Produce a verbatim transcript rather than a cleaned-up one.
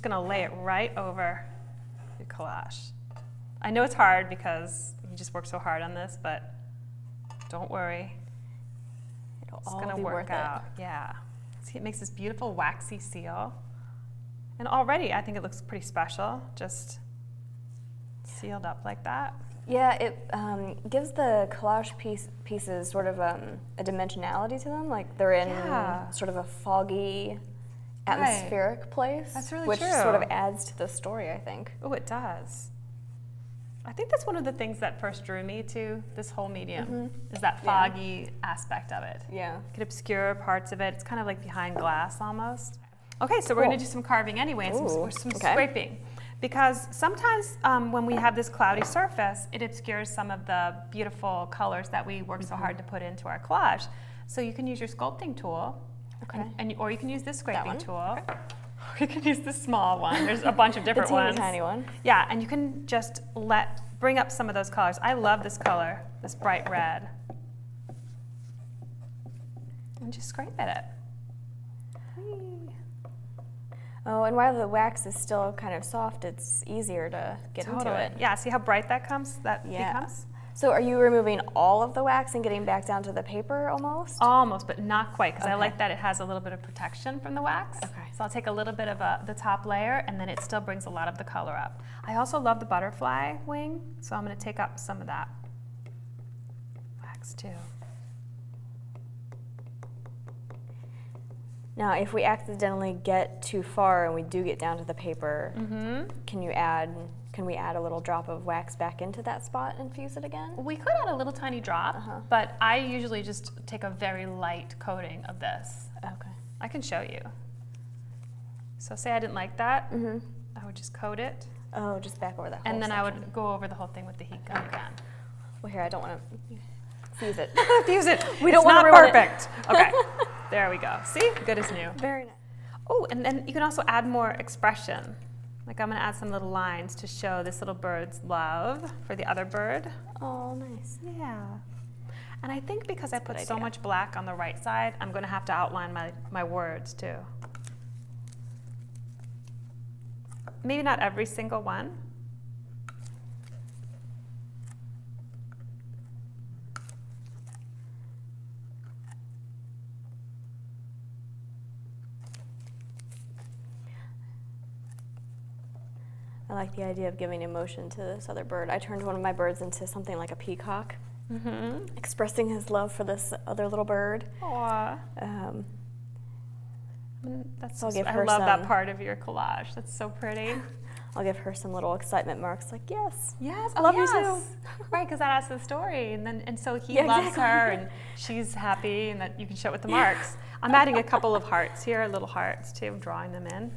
just going to lay it right over your collage. I know it's hard because you just work so hard on this, but don't worry. It'll it's all gonna be work worth out. It. Yeah. See, it makes this beautiful waxy seal. And already I think it looks pretty special, just sealed up like that. Yeah, it um, gives the collage piece, pieces sort of um, a dimensionality to them, like they're in yeah. sort of a foggy, atmospheric right. place. That's really which true. Which sort of adds to the story, I think. Oh, it does. I think that's one of the things that first drew me to this whole medium, mm-hmm. is that foggy yeah. aspect of it. Yeah. You could obscure parts of it. It's kind of like behind glass almost. Okay, so cool. we're going to do some carving anyway, and Ooh. some, some okay. scraping. Because sometimes um, when we have this cloudy surface, it obscures some of the beautiful colors that we work mm-hmm. so hard to put into our collage. So you can use your sculpting tool, okay. and, and, or you can use this scraping tool. Okay. You can use the small one. There's a bunch of different the teeny ones. Tiny one. Yeah, and you can just let bring up some of those colors. I love this color, this bright red. And just scrape at it. Whee. Oh, and while the wax is still kind of soft, it's easier to get totally. into it. Yeah, see how bright that comes? That yeah. becomes? So are you removing all of the wax and getting back down to the paper almost? Almost, but not quite, because okay. I like that it has a little bit of protection from the wax. Okay. So I'll take a little bit of a, the top layer, and then it still brings a lot of the color up. I also love the butterfly wing, so I'm going to take up some of that wax too. Now, if we accidentally get too far and we do get down to the paper, mm-hmm. can you add... Can we add a little drop of wax back into that spot and fuse it again? We could add a little tiny drop, uh-huh. but I usually just take a very light coating of this. Okay. I can show you. So say I didn't like that, mm-hmm. I would just coat it. Oh, just back over that whole And then section. I would go over the whole thing with the heat gun okay. again. Well, here, I don't want to fuse it. Fuse it. We don't want to ruin it. It's not perfect. Okay. There we go. See? Good as new. Very nice. Oh, and then you can also add more expression. Like I'm gonna add some little lines to show this little bird's love for the other bird. Oh, nice. Yeah. And I think because That's I put so much black on the right side, I'm gonna have to outline my, my words too. Maybe not every single one. I like the idea of giving emotion to this other bird. I turned one of my birds into something like a peacock, mm-hmm. expressing his love for this other little bird. Aww. Um, That's so I'll give her I love some, that part of your collage. That's so pretty. I'll give her some little excitement marks, like yes, yes, I love oh, yes. you too. Right, because that adds to the story, and then and so he yeah, loves exactly. her, and she's happy, and that you can show it with the yeah. marks. I'm adding a couple of hearts here, little hearts too. I'm drawing them in.